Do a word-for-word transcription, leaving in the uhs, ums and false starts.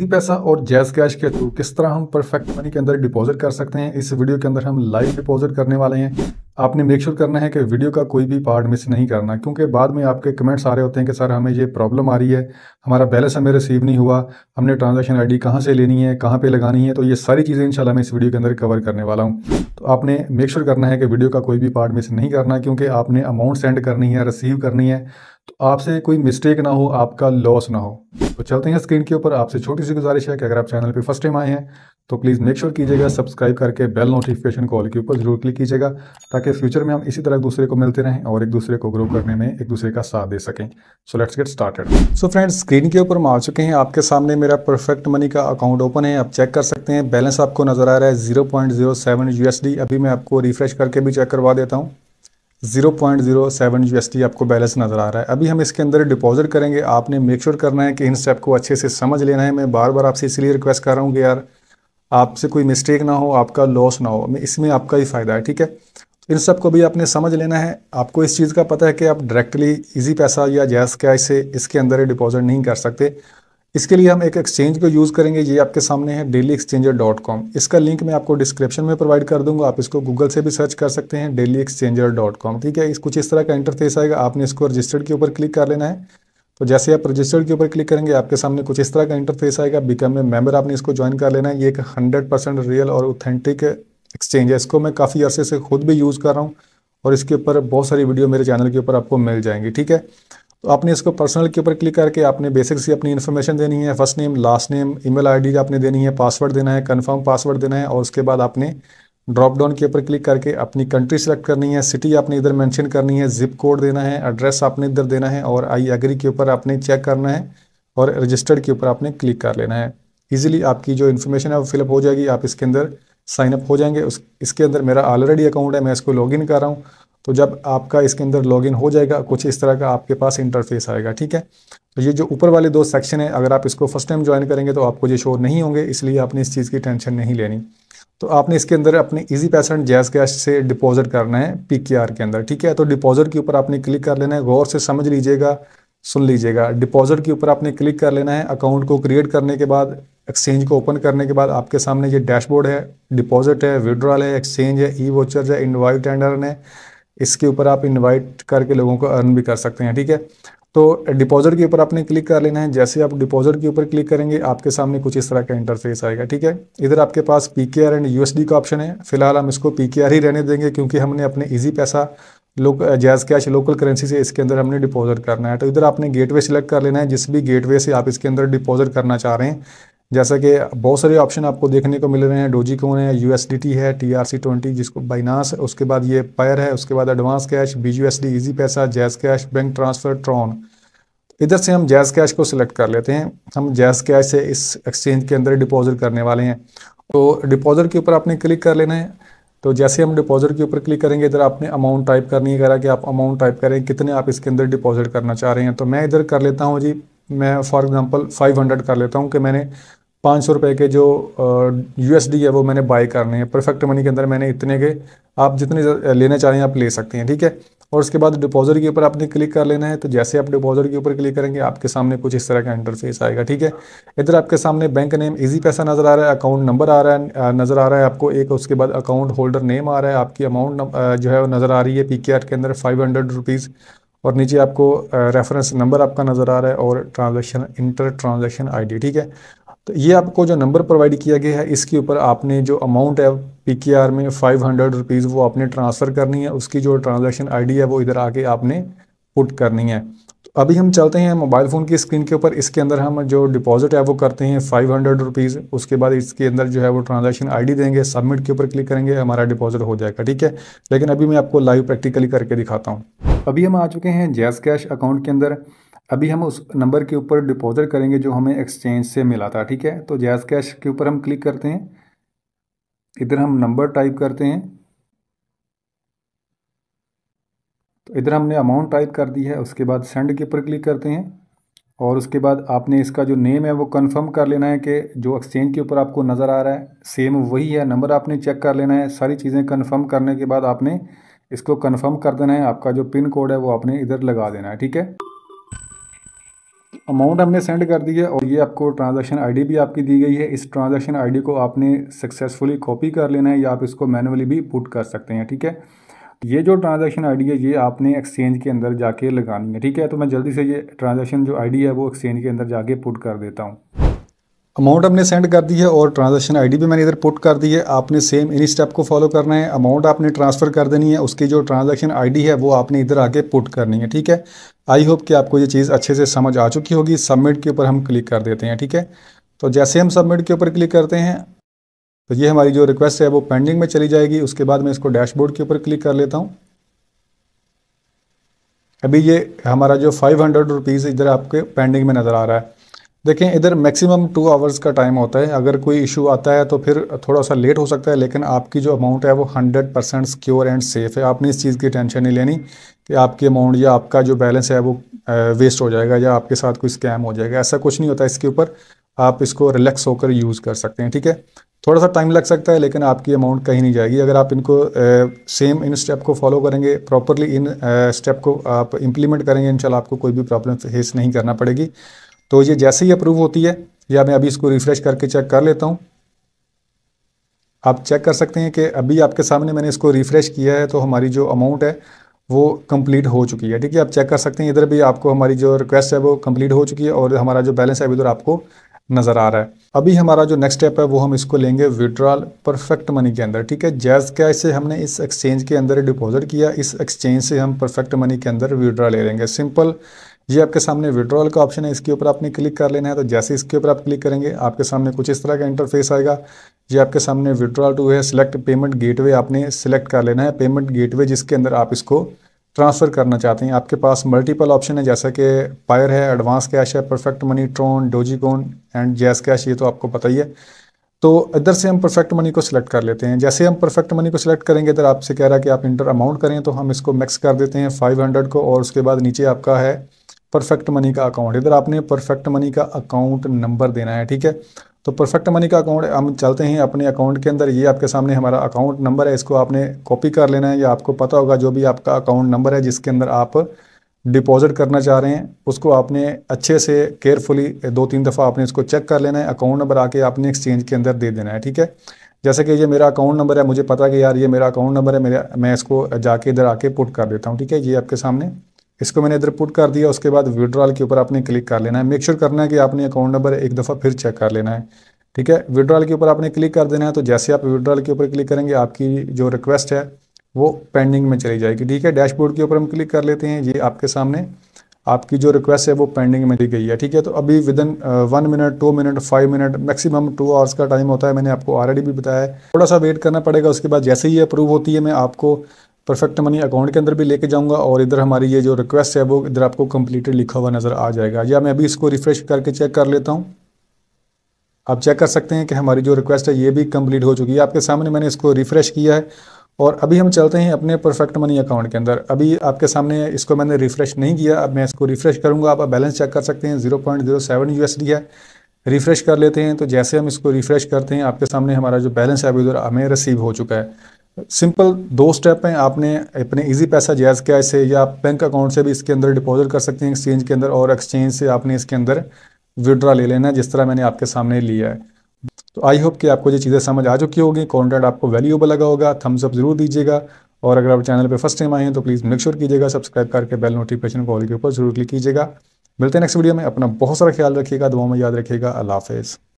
Easy पैसा और jazz cash के थ्रू किस तरह हम परफेक्ट मनी के अंदर डिपॉजिट कर सकते हैं। इस वीडियो के अंदर हम लाइव डिपॉजिट करने वाले हैं। आपने मेक श्योर करना है कि वीडियो का कोई भी पार्ट मिस नहीं करना, क्योंकि बाद में आपके कमेंट्स आ रहे होते हैं कि सर हमें ये प्रॉब्लम आ रही है, हमारा बैलेंस हमें रिसीव नहीं हुआ, हमने ट्रांजैक्शन आईडी कहाँ से लेनी है, कहाँ पे लगानी है। तो ये सारी चीज़ें इंशाल्लाह मैं इस वीडियो के अंदर कवर करने वाला हूँ। तो आपने मेक श्योर करना है कि वीडियो का कोई भी पार्ट मिस नहीं करना, क्योंकि आपने अमाउंट सेंड करनी है, रिसीव करनी है, तो आपसे कोई मिस्टेक ना हो, आपका लॉस ना हो। तो चलते हैं स्क्रीन के ऊपर। आपसे छोटी सी गुजारिश है कि अगर आप चैनल पे फर्स्ट टाइम आए हैं तो प्लीज़ मेक श्योर कीजिएगा सब्सक्राइब करके बेल नोटिफिकेशन कॉल के ऊपर जरूर क्लिक कीजिएगा, ताकि फ्यूचर में हम इसी तरह एक दूसरे को मिलते रहें और एक दूसरे को ग्रो करने में एक दूसरे का साथ दे सकें। So let's get started. So friends, screen के ऊपर हम आ चुके हैं। आपके सामने मेरा परफेक्ट मनी का अकाउंट ओपन है, आप चेक कर सकते हैं। बैलेंस आपको नज़र आ रहा है zero point zero seven U S D. अभी मैं आपको रिफ्रेश करके भी चेक करवा देता हूँ। Zero point zero seven U S D आपको बैलेंस नज़र आ रहा है। अभी हम इसके अंदर डिपॉजिट करेंगे। आपने मेक श्योर करना है कि इन स्टेप को अच्छे से समझ लेना है। मैं बार बार आपसे इसलिए रिक्वेस्ट कर रहा हूँ कि यार आपसे कोई मिस्टेक ना हो, आपका लॉस ना हो, मैं इसमें आपका ही फ़ायदा है, ठीक है। इन सब को भी आपने समझ लेना है। आपको इस चीज़ का पता है कि आप डायरेक्टली इजी पैसा या जैज़ कैश से इसके अंदर डिपॉजिट नहीं कर सकते। इसके लिए हम एक एक्सचेंज को यूज़ करेंगे। ये आपके सामने है डेली एक्सचेंजर डॉट कॉम। इसका लिंक मैं आपको डिस्क्रिप्शन में प्रोवाइड कर दूंगा। आप इसको गूगल से भी सर्च कर सकते हैं डेली एक्सचेंजर डॉट कॉम, ठीक है। इस कुछ इस तरह का इंटरफेस आएगा। आपने इसको रजिस्टर्ड के ऊपर क्लिक कर लेना है। तो जैसे आप रजिस्टर्ड के ऊपर क्लिक करेंगे आपके सामने कुछ इस तरह का इंटरफेस आएगा। बिकम ए मेंबर, आपने इसको ज्वाइन कर लेना है। ये एक हंड्रेड परसेंट रियल और ऑथेंटिक एक्सचेंज है। इसको मैं काफ़ी अर्से से खुद भी यूज़ कर रहा हूँ और इसके ऊपर बहुत सारी वीडियो मेरे चैनल के ऊपर आपको मिल जाएंगी, ठीक है। तो आपने इसको पर्सनल के ऊपर क्लिक करके आपने बेसिक सी अपनी इन्फॉर्मेशन देनी है। First name, last name, email ID आपने देनी है, पासवर्ड देना है, कंफर्म पासवर्ड देना है। और उसके बाद आपने ड्रॉप डाउन के ऊपर क्लिक करके अपनी कंट्री सेलेक्ट करनी है, सिटी आपने इधर मेंशन करनी है, जिप कोड देना है, एड्रेस आपने इधर देना है और आई एग्री के ऊपर आपने चेक करना है और रजिस्टर्ड के ऊपर आपने क्लिक कर लेना है। ईजिली आपकी जो इन्फॉर्मेशन है वो फिलअप हो जाएगी। आप इसके अंदर साइनअप हो जाएंगे। उस इसके अंदर मेरा ऑलरेडी अकाउंट है, मैं इसको लॉग इन कर रहा हूँ। तो जब आपका इसके अंदर लॉगिन हो जाएगा कुछ इस तरह का आपके पास इंटरफेस आएगा, ठीक है। तो ये जो ऊपर वाले दो सेक्शन है, अगर आप इसको फर्स्ट टाइम ज्वाइन करेंगे तो आपको ये शो नहीं होंगे, इसलिए आपने इस चीज़ की टेंशन नहीं लेनी। तो आपने इसके अंदर अपने Easypaisa and JazzCash से डिपॉजिट करना है पी के आर के अंदर, ठीक है। तो डिपॉजिट के ऊपर आपने क्लिक कर लेना है। गौर से समझ लीजिएगा, सुन लीजिएगा। डिपॉजिट के ऊपर आपने क्लिक कर लेना है। अकाउंट को क्रिएट करने के बाद, एक्सचेंज को ओपन करने के बाद आपके सामने ये डैशबोर्ड है। डिपॉजिट है, विड्रॉल है, एक्सचेंज है, ई वाउचर्स है, इनवाइट एंडर है। इसके ऊपर आप इनवाइट करके लोगों को अर्न भी कर सकते हैं, ठीक है। तो डिपॉजिट के ऊपर आपने क्लिक कर लेना है। जैसे आप डिपॉजिट के ऊपर क्लिक करेंगे आपके सामने कुछ इस तरह का इंटरफेस आएगा, ठीक है। इधर आपके पास P K R and U S D का ऑप्शन है। फिलहाल हम इसको पी के आर ही रहने देंगे, क्योंकि हमने अपने इजी पैसा लोग जैज़ कैश लोकल करेंसी से इसके अंदर हमने डिपॉजिट करना है। तो इधर आपने गेटवे सिलेक्ट कर लेना है, जिस भी गेटवे से आप इसके अंदर डिपॉजिट करना चाह रहे हैं। जैसा कि बहुत सारे ऑप्शन आपको देखने को मिल रहे हैं। डोजीकॉइन है, यू एस डी टी है, टी आर सी ट्वेंटी जिसको बाइनांस, उसके बाद ये पायर है, उसके बाद advance cash, B U S D, Easypaisa, JazzCash, bank transfer, Tron. इधर से हम जैज़ कैश को सिलेक्ट कर लेते हैं। हम जैज़ कैश से इस एक्सचेंज के अंदर डिपॉजिट करने वाले हैं। तो डिपॉजिट के ऊपर आपने क्लिक कर लेना है। तो जैसे हम डिपॉजिट के ऊपर क्लिक करेंगे इधर आपने अमाउंट टाइप करनी है। कह रहा है कि आप अमाउंट टाइप करें, कितने आप इसके अंदर डिपॉजिट करना चाह रहे हैं। तो मैं इधर कर लेता हूँ जी, मैं फॉर एग्ज़ाम्पल फाइव हंड्रेड कर लेता हूँ कि मैंने पाँच सौ रुपये के जो यू एस डी है वो मैंने बाई करने हैं। परफेक्ट मनी के अंदर मैंने इतने के, आप जितने लेना चाहें आप ले सकते हैं, ठीक है। और उसके बाद डिपॉजिट के ऊपर आपने क्लिक कर लेना है। तो जैसे आप डिपॉजिट के ऊपर क्लिक करेंगे आपके सामने कुछ इस तरह का इंटरफेस आएगा, ठीक है। इधर आपके सामने बैंक नेम इजी पैसा नज़र आ रहा है, अकाउंट नंबर आ रहा है नज़र आ रहा है आपको एक, उसके बाद अकाउंट होल्डर नेम आ रहा है, आपकी अमाउंट जो है वो नज़र आ रही है पी के आर के अंदर फाइव हंड्रेड रुपीज़, और नीचे आपको रेफरेंस नंबर आपका नज़र आ रहा है और transaction enter transaction I D, ठीक है। तो ये आपको जो नंबर प्रोवाइड किया गया है इसके ऊपर आपने जो अमाउंट है पी के आर में फाइव हंड्रेड रुपीज़ वो आपने ट्रांसफ़र करनी है। उसकी जो ट्रांजैक्शन आईडी है वो इधर आके आपने पुट करनी है। तो अभी हम चलते हैं मोबाइल फ़ोन की स्क्रीन के ऊपर। इसके अंदर हम जो डिपॉजिट है वो करते हैं फाइव हंड्रेड रुपीज़। उसके बाद इसके अंदर जो है वो ट्रांजैक्शन आईडी देंगे, सबमिट के ऊपर क्लिक करेंगे, हमारा डिपॉजिट हो जाएगा, ठीक है। लेकिन अभी मैं आपको लाइव प्रैक्टिकली करके दिखाता हूँ। अभी हम आ चुके हैं जैज़ कैश अकाउंट के अंदर। अभी हम उस नंबर के ऊपर डिपॉजिट करेंगे जो हमें एक्सचेंज से मिला था, ठीक है। तो जैज़ कैश के ऊपर हम क्लिक करते हैं। इधर हम नंबर टाइप करते हैं। तो इधर हमने अमाउंट टाइप कर दी है। उसके बाद सेंड के ऊपर क्लिक करते हैं और उसके बाद आपने इसका जो नेम है वो कंफर्म कर लेना है कि जो एक्सचेंज के ऊपर आपको नज़र आ रहा है सेम वही है। नंबर आपने चेक कर लेना है। सारी चीज़ें कंफर्म करने के बाद आपने इसको कंफर्म कर देना है। आपका जो पिन कोड है वो आपने इधर लगा देना है, ठीक है। अमाउंट हमने सेंड कर दी है और ये आपको ट्रांजैक्शन आईडी भी आपकी दी गई है। इस ट्रांजैक्शन आईडी को आपने सक्सेसफुली कॉपी कर लेना है या आप इसको मैनुअली भी पुट कर सकते हैं। ठीक है, ये जो ट्रांजैक्शन आईडी है ये आपने एक्सचेंज के अंदर जाके लगानी है। ठीक है, तो मैं जल्दी से ये ट्रांजैक्शन जो आईडी है वो एक्सचेंज के अंदर जाके पुट कर देता हूँ। अमाउंट हमने सेंड कर दी है और ट्रांजैक्शन आईडी भी मैंने इधर पुट कर दी है। आपने सेम इन्हीं स्टेप को फॉलो करना है, अमाउंट आपने ट्रांसफ़र कर देनी है, उसकी जो ट्रांजैक्शन आईडी है वो आपने इधर आके पुट करनी है। ठीक है, आई होप कि आपको ये चीज़ अच्छे से समझ आ चुकी होगी। सबमिट के ऊपर हम क्लिक कर देते हैं। ठीक है, तो जैसे हम सबमिट के ऊपर क्लिक करते हैं तो ये हमारी जो रिक्वेस्ट है वो पेंडिंग में चली जाएगी। उसके बाद मैं इसको डैशबोर्ड के ऊपर क्लिक कर लेता हूँ। अभी ये हमारा जो फाइव हंड्रेड रुपीज़ इधर आपके पेंडिंग में नज़र आ रहा है। देखें, इधर मैक्सिमम टू आवर्स का टाइम होता है। अगर कोई इशू आता है तो फिर थोड़ा सा लेट हो सकता है, लेकिन आपकी जो अमाउंट है वो hundred percent secure and safe है। आपने इस चीज़ की टेंशन नहीं लेनी कि आपकी अमाउंट या आपका जो बैलेंस है वो वेस्ट हो जाएगा या आपके साथ कोई स्कैम हो जाएगा। ऐसा कुछ नहीं होता इसके ऊपर, आप इसको रिलैक्स होकर यूज़ कर सकते हैं। ठीक है, थोड़ा सा टाइम लग सकता है लेकिन आपकी अमाउंट कहीं नहीं जाएगी। अगर आप इनको सेम इन स्टेप को फॉलो करेंगे, प्रॉपरली इन स्टेप को आप इम्प्लीमेंट करेंगे, इंशाल्लाह आपको कोई भी प्रॉब्लम फेस नहीं करना पड़ेगी। तो ये जैसे ही अप्रूव होती है, या मैं अभी इसको रिफ़्रेश करके चेक कर लेता हूँ। आप चेक कर सकते हैं कि अभी आपके सामने मैंने इसको रिफ़्रेश किया है तो हमारी जो अमाउंट है वो कंप्लीट हो चुकी है। ठीक है, आप चेक कर सकते हैं इधर भी आपको हमारी जो रिक्वेस्ट है वो कंप्लीट हो चुकी है और हमारा जो बैलेंस है अभी उधर आपको नज़र आ रहा है। अभी हमारा जो नेक्स्ट स्टेप है वो हम इसको लेंगे विड्रॉल परफेक्ट मनी के अंदर। ठीक है, जैज़कैश से हमने इस एक्सचेंज के अंदर डिपॉजिट किया, इस एक्सचेंज से हम परफेक्ट मनी के अंदर विड्रॉ ले लेंगे। सिंपल, ये आपके सामने विड्रॉल का ऑप्शन है, इसके ऊपर आपने क्लिक कर लेना है। तो जैसे इसके ऊपर आप क्लिक करेंगे आपके सामने कुछ इस तरह का इंटरफेस आएगा। ये आपके सामने विड्रॉल टू है, सिलेक्ट पेमेंट गेटवे आपने सिलेक्ट कर लेना है, पेमेंट गेटवे जिसके अंदर आप इसको ट्रांसफ़र करना चाहते हैं। आपके पास मल्टीपल ऑप्शन है जैसा कि पायर है, एडवांस कैश है, perfect money, Tron, Dogecoin and JazzCash, ये तो आपको पता ही है। तो इधर से हम परफेक्ट मनी को सिलेक्ट कर लेते हैं। जैसे हम परफेक्ट मनी को सिलेक्ट करेंगे इधर आपसे कह रहा है कि आप इंटर अमाउंट करें, तो हम इसको मैक्स कर देते हैं फाइव हंड्रेड को और उसके बाद नीचे आपका है परफेक्ट मनी का अकाउंट। इधर आपने परफेक्ट मनी का अकाउंट नंबर देना है। ठीक है, तो परफेक्ट मनी का अकाउंट हम चलते हैं अपने अकाउंट के अंदर। ये आपके सामने हमारा अकाउंट नंबर है, इसको आपने कॉपी कर लेना है या आपको पता होगा जो भी आपका अकाउंट नंबर है जिसके अंदर आप डिपॉजिट करना चाह रहे हैं, उसको आपने अच्छे से केयरफुली दो तीन दफ़ा आपने इसको चेक कर लेना है। अकाउंट नंबर आके आपने एक्सचेंज के अंदर दे देना है। ठीक है, जैसे कि ये मेरा अकाउंट नंबर है, मुझे पता है कि यार ये मेरा अकाउंट नंबर है, मेरा मैं इसको जाके इधर आके पुट कर देता हूँ। ठीक है, ये आपके सामने इसको मैंने इधर पुट कर दिया। उसके बाद विड्रॉल के ऊपर आपने क्लिक कर लेना है। मेक श्योर करना है कि आपने अकाउंट नंबर एक दफ़ा फिर चेक कर लेना है। ठीक है, विड्रॉल के ऊपर आपने क्लिक कर देना है। तो जैसे आप विड्रॉल के ऊपर क्लिक करेंगे आपकी जो रिक्वेस्ट है वो पेंडिंग में चली जाएगी। ठीक है, डैशबोर्ड के ऊपर हम क्लिक कर लेते हैं। ये आपके सामने आपकी जो रिक्वेस्ट है वो पेंडिंग में दी गई है। ठीक है, तो अभी within one minute, two minute, five minute, maximum two hours का टाइम होता है। मैंने आपको ऑलरेडी भी बताया है, थोड़ा सा वेट करना पड़ेगा। उसके बाद जैसे ही अप्रूव होती है मैं आपको परफेक्ट मनी अकाउंट के अंदर भी लेके जाऊंगा और इधर हमारी ये जो रिक्वेस्ट है वो इधर आपको कंप्लीटेड लिखा हुआ नज़र आ जाएगा। या मैं अभी इसको रिफ़्रेश करके चेक कर लेता हूं। आप चेक कर सकते हैं कि हमारी जो रिक्वेस्ट है ये भी कंप्लीट हो चुकी है। आपके सामने मैंने इसको रिफ़्रेश किया है और अभी हम चलते हैं अपने परफेक्ट मनी अकाउंट के अंदर। अभी आपके सामने इसको मैंने रिफ़्रेश नहीं किया, अब मैं इसको रिफ़्रेश करूँगा। आप बैलेंस चेक कर सकते हैं zero point zero seven U S D है। रिफ़्रेश कर लेते हैं। तो जैसे हम इसको रिफ़्रेश करते हैं आपके सामने हमारा जो बैलेंस है अभी उधर हमें रिसीव हो चुका है। सिंपल दो स्टेप हैं, आपने अपने इजी पैसा जैज़कैश से या आप बैंक अकाउंट से भी इसके अंदर डिपॉजिट कर सकते हैं एक्सचेंज के अंदर, और एक्सचेंज से आपने इसके अंदर विड्रॉ ले लेना है जिस तरह मैंने आपके सामने लिया है। तो आई होप कि आपको ये चीज़ें समझ आ चुकी होगी। कंटेंट आपको वैल्यूएबल लगा होगा, थम्स अप ज़रूर दीजिएगा। और अगर आप चैनल पर फर्स्ट टाइम आए हैं तो प्लीज़ मेक श्योर कीजिएगा सब्सक्राइब करके बेल नोटिफिकेशन कॉल के ऊपर जरूर क्लिक कीजिएगा। मिलते हैं नेक्स्ट वीडियो में। अपना बहुत सारा ख्याल रखिएगा, दुआ में याद रखिएगा। अल्लाह हाफिज़।